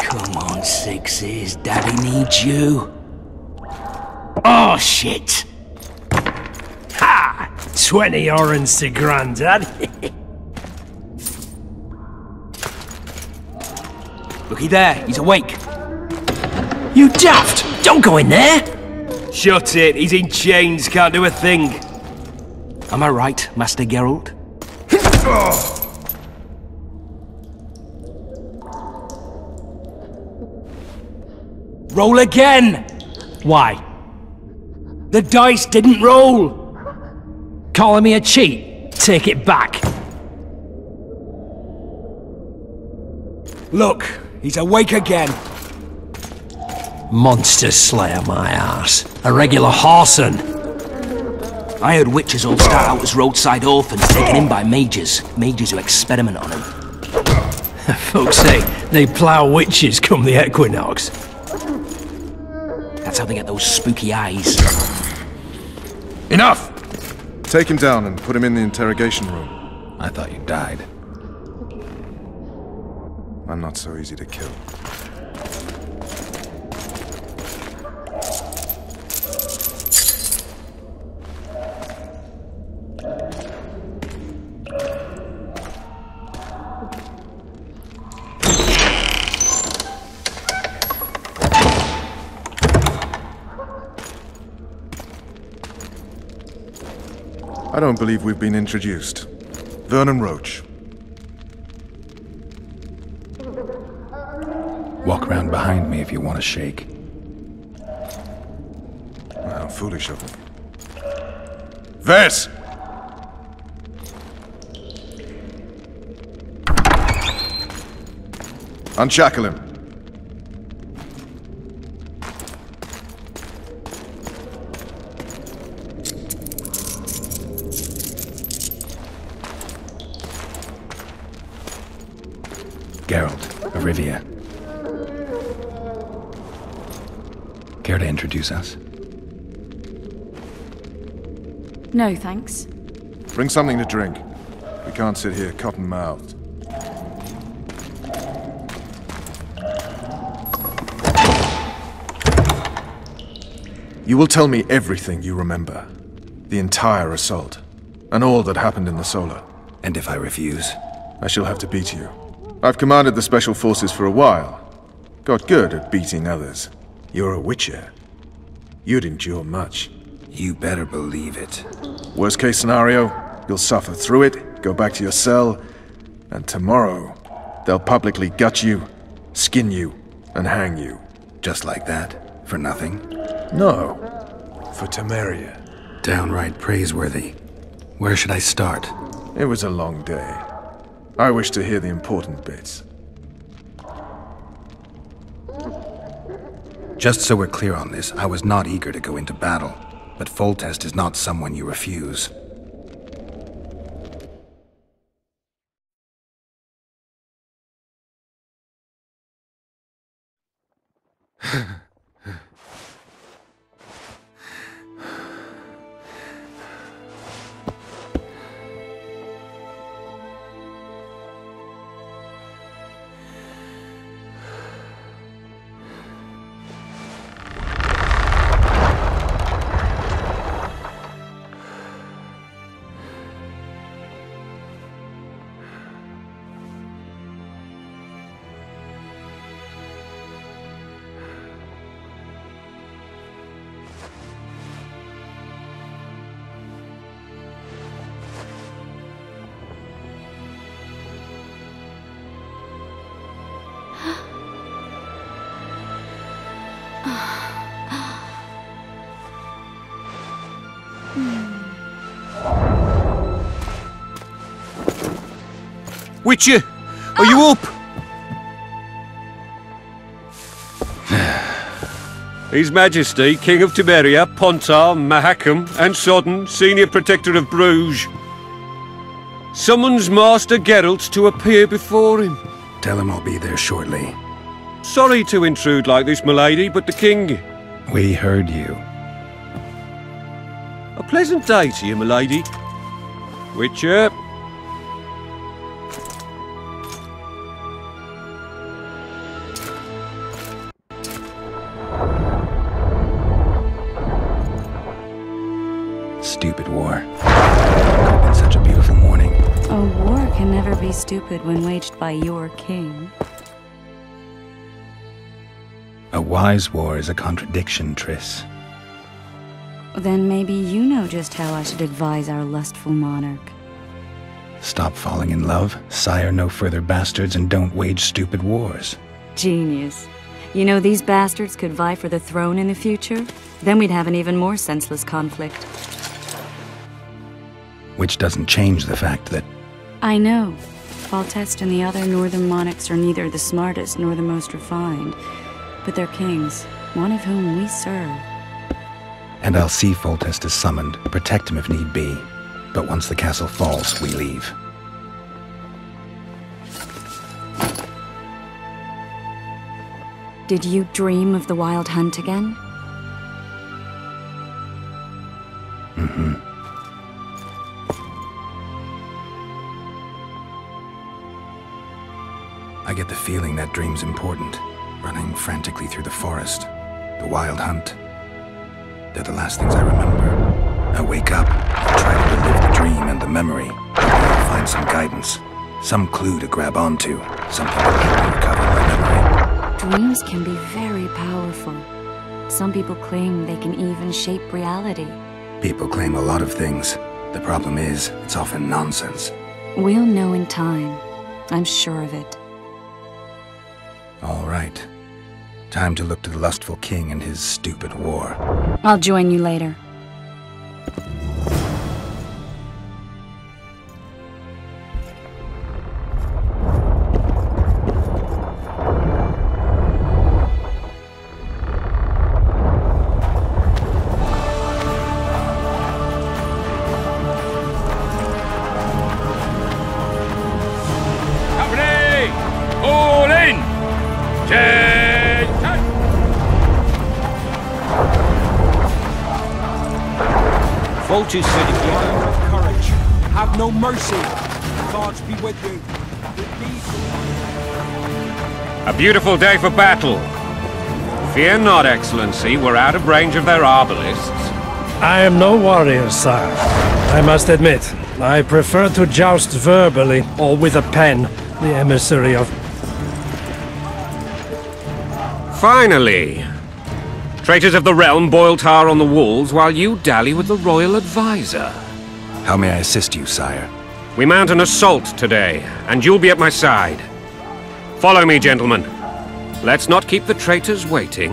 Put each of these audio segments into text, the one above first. Come on, sixes, Daddy needs you. Oh, shit! Ha! 20 orange to Grandad. Looky there, he's awake. You daft! Don't go in there! Shut it, he's in chains, can't do a thing. Am I right, Master Geralt? Roll again! Why? The dice didn't roll! Calling me a cheat? Take it back. Look, he's awake again. Monster slayer, my ass. A regular whoreson. I heard witches all start out as roadside orphans taken in by mages. Mages who experiment on them. Folks say they plough witches come the equinox. That's how they get those spooky eyes. Enough! Take him down and put him in the interrogation room. I thought you died. I'm not so easy to kill. I don't believe we've been introduced. Vernon Roche. Walk around behind me if you want a shake. How foolish of me. Vess! Unshackle him. Geralt of Rivia. Care to introduce us? No, thanks. Bring something to drink. We can't sit here cotton-mouthed. You will tell me everything you remember. The entire assault. And all that happened in the Solar. And if I refuse? I shall have to beat you. I've commanded the Special Forces for a while. Got good at beating others. You're a Witcher. You'd endure much. You better believe it. Worst case scenario, you'll suffer through it, go back to your cell, and tomorrow, they'll publicly gut you, skin you, and hang you. Just like that? For nothing? No. For Temeria. Downright praiseworthy. Where should I start? It was a long day. I wish to hear the important bits. Just so we're clear on this, I was not eager to go into battle, but Foltest is not someone you refuse. Witcher, are you up? His Majesty, King of Temeria, Pontar, Mahakam, and Sodden, Senior Protector of Bruges, summons Master Geralt to appear before him. Tell him I'll be there shortly. Sorry to intrude like this, milady, but the King... We heard you. A pleasant day to you, milady. Witcher... Stupid war. It could have been such a beautiful morning. A war can never be stupid when waged by your king. A wise war is a contradiction, Triss. Then maybe you know just how I should advise our lustful monarch. Stop falling in love, sire no further bastards, and don't wage stupid wars. Genius. You know, these bastards could vie for the throne in the future. Then we'd have an even more senseless conflict. Which doesn't change the fact that... I know. Foltest and the other northern monarchs are neither the smartest nor the most refined, but they're kings, one of whom we serve. And I'll see Foltest is summoned, protect him if need be. But once the castle falls, we leave. Did you dream of the Wild Hunt again? Mm-hmm. I get the feeling that dream's important. Running frantically through the forest. The Wild Hunt. They're the last things I remember. I wake up, I try to relive the dream and the memory. I'll find some guidance. Some clue to grab onto. Something that can recover my memory. Dreams can be very powerful. Some people claim they can even shape reality. People claim a lot of things. The problem is, it's often nonsense. We'll know in time. I'm sure of it. All right. Time to look to the lustful king and his stupid war. I'll join you later. Said, if you don't have courage, have no mercy. Gods be with you. A beautiful day for battle. Fear not, Excellency. We're out of range of their arbalists. I am no warrior, sire. I must admit, I prefer to joust verbally, or with a pen, the emissary of... Finally! Traitors of the realm boil tar on the walls while you dally with the royal advisor. How may I assist you, sire? We mount an assault today, and you'll be at my side. Follow me, gentlemen. Let's not keep the traitors waiting.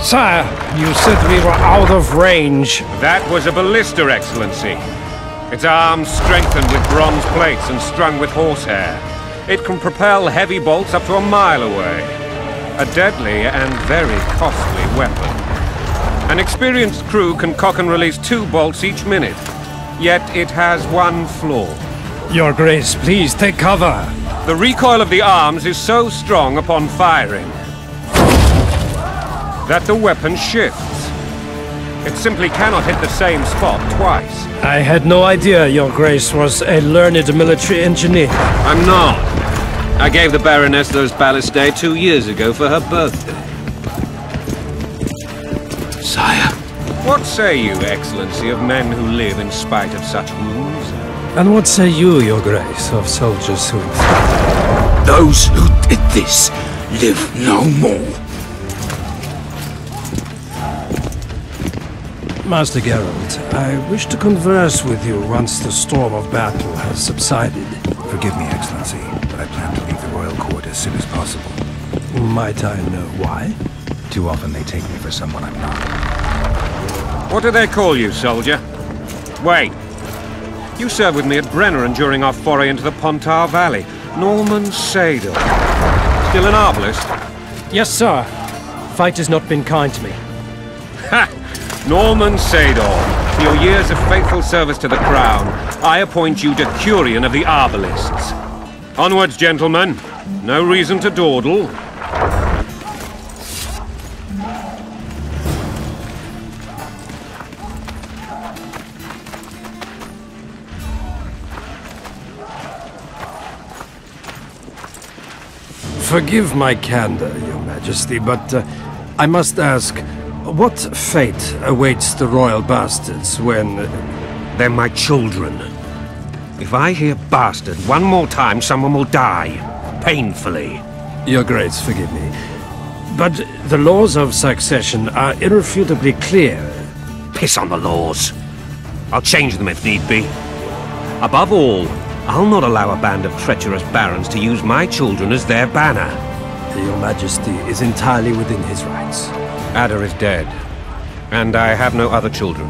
Sire, you said we were out of range. That was a ballista, Excellency. Its arms strengthened with bronze plates and strung with horsehair. It can propel heavy bolts up to a mile away. A deadly and very costly weapon. An experienced crew can cock and release 2 bolts each minute, yet it has one flaw. Your Grace, please take cover. The recoil of the arms is so strong upon firing that the weapon shifts. It simply cannot hit the same spot twice. I had no idea Your Grace was a learned military engineer. I'm not. I gave the Baroness those ballistae 2 years ago for her birthday. Sire. What say you, Excellency, of men who live in spite of such wounds? And what say you, Your Grace, of soldiers who... Those who did this live no more. Master Geralt, I wish to converse with you once the storm of battle has subsided. Forgive me, Excellency, but I plan to leave the royal court as soon as possible. Might I know why? Too often they take me for someone I'm not. What do they call you, soldier? Wait. You served with me at Brenner and during our foray into the Pontar Valley. Norman Sadel. Still an arbalist? Yes, sir. Fate has not been kind to me. Ha! Norman Sadel. For your years of faithful service to the Crown, I appoint you Decurion of the Arbalists. Onwards, gentlemen. No reason to dawdle. Forgive my candor, Your Majesty, but I must ask, what fate awaits the royal bastards when... They're my children. If I hear bastard one more time, someone will die. Painfully. Your Grace, forgive me. But the laws of succession are irrefutably clear. Piss on the laws. I'll change them if need be. Above all, I'll not allow a band of treacherous barons to use my children as their banner. Your Majesty is entirely within his rights. Ada is dead, and I have no other children.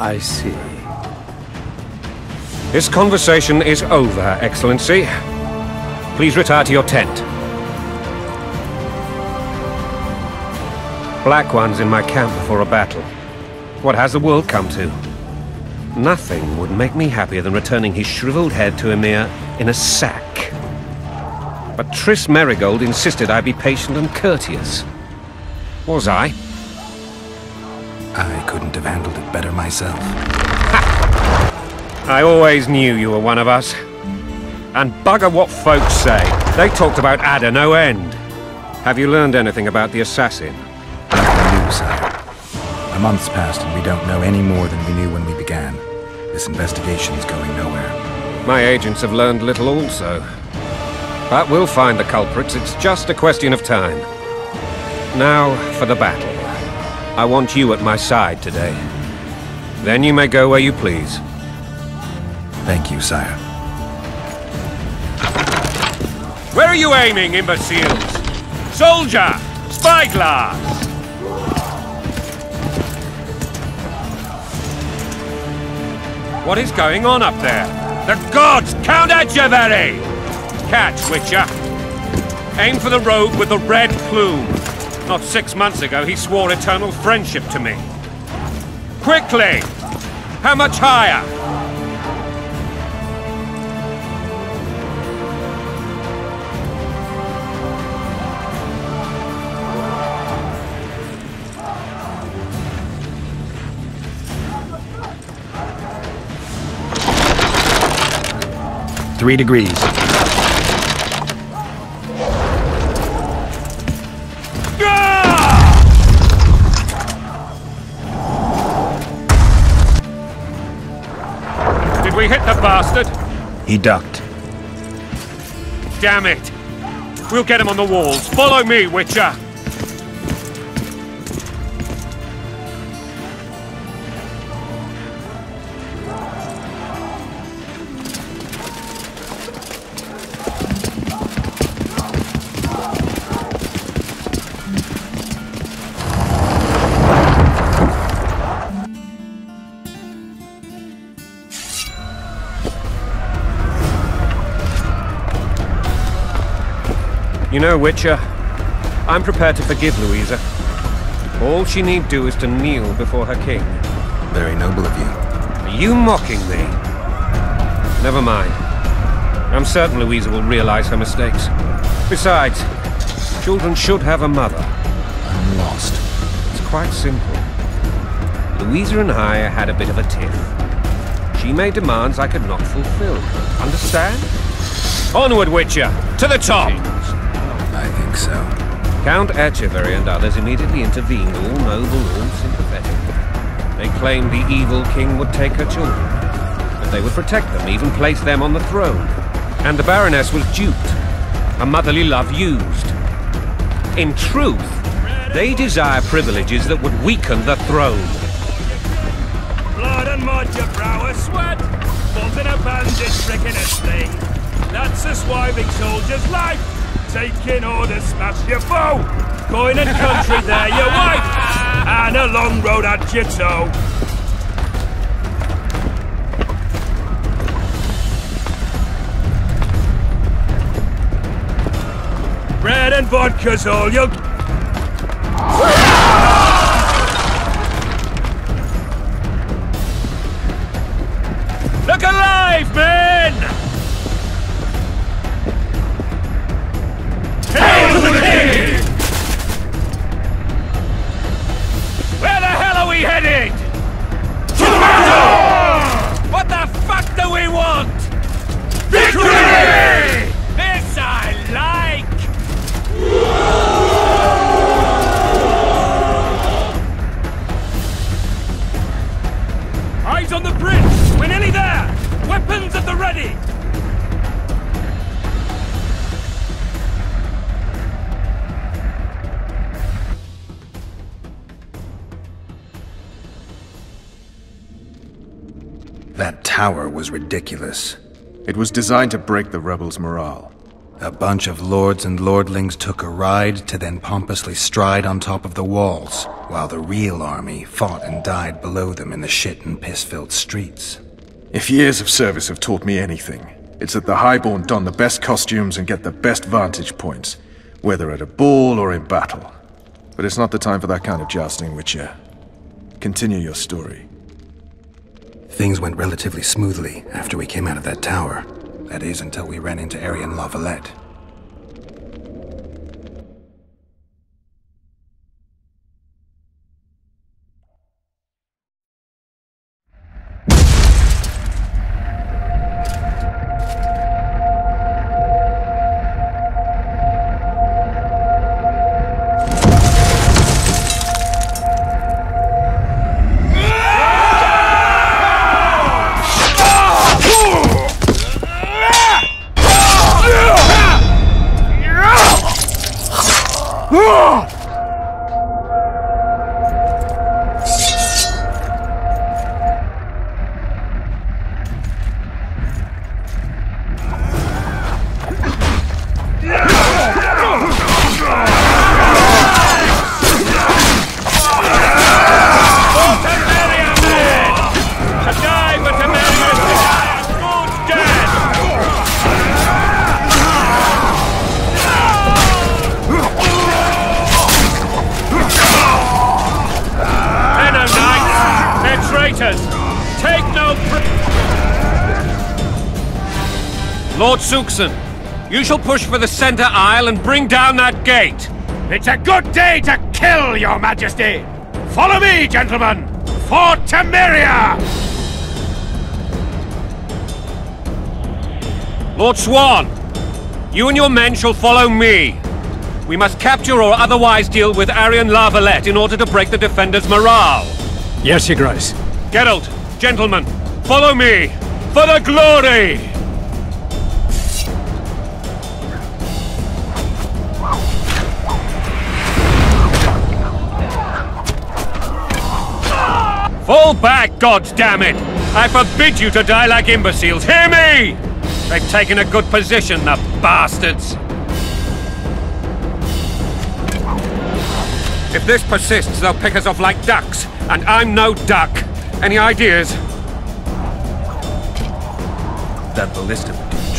I see. This conversation is over, Excellency. Please retire to your tent. Black one's in my camp before a battle. What has the world come to? Nothing would make me happier than returning his shriveled head to Emir in a sack. But Triss Merigold insisted I be patient and courteous. Was I? I couldn't have handled it better myself. Ha! I always knew you were one of us. And bugger what folks say. They talked about Ada no end. Have you learned anything about the assassin? Nothing new, sir. Months passed and we don't know any more than we knew when we began. This investigation's going nowhere. My agents have learned little also. But we'll find the culprits, it's just a question of time. Now for the battle. I want you at my side today. Then you may go where you please. Thank you, sire. Where are you aiming, imbeciles? Soldier! Spyglass! What is going on up there? The gods! Count Echeverry! Catch, Witcher! Aim for the rogue with the red plume. Not 6 months ago, he swore eternal friendship to me. Quickly! How much higher? 3 degrees. Did we hit the bastard? He ducked. Damn it! We'll get him on the walls. Follow me, Witcher! You know, Witcher, I'm prepared to forgive Louisa. All she need do is to kneel before her king. Very noble of you. Are you mocking me? Never mind. I'm certain Louisa will realize her mistakes. Besides, children should have a mother. I'm lost. It's quite simple. Louisa and I had a bit of a tiff. She made demands I could not fulfill. Understand? Onward, Witcher! To the top! I think so. Count Echeverry and others immediately intervened, all noble, all sympathetic. They claimed the evil king would take her children, that they would protect them, even place them on the throne. And the Baroness was duped, her motherly love used. In truth, they desire privileges that would weaken the throne. Blood and mud, your brow is sweat, both in a bandage, frickin' a snake. That's a swiving soldier's life. Taking orders, smash your foe! Coin and country there, your wife! And a long road at your toe! Bread and vodka's all you'll... Look alive, men! That tower was ridiculous. It was designed to break the rebels' morale. A bunch of lords and lordlings took a ride to then pompously stride on top of the walls, while the real army fought and died below them in the shit and piss-filled streets. If years of service have taught me anything, it's that the highborn don the best costumes and get the best vantage points, whether at a ball or in battle. But it's not the time for that kind of jousting, Witcher. Continue your story. Things went relatively smoothly after we came out of that tower. That is, until we ran into Arian Lavalette. Lord Suxon, you shall push for the center aisle and bring down that gate. It's a good day to kill, Your Majesty! Follow me, gentlemen, for Temeria! Lord Swan, you and your men shall follow me. We must capture or otherwise deal with Arian Lavalette in order to break the defenders' morale. Yes, Your Grace. Geralt, gentlemen, follow me for the glory! Fall back, goddammit! I forbid you to die like imbeciles, hear me! They've taken a good position, the bastards! If this persists, they'll pick us off like ducks, and I'm no duck. Any ideas? That ballista would do the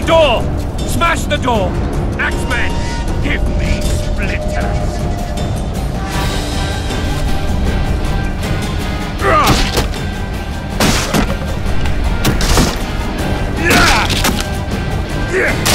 The door! Smash the door! Axemen, give me splinters! Yeah! Yeah!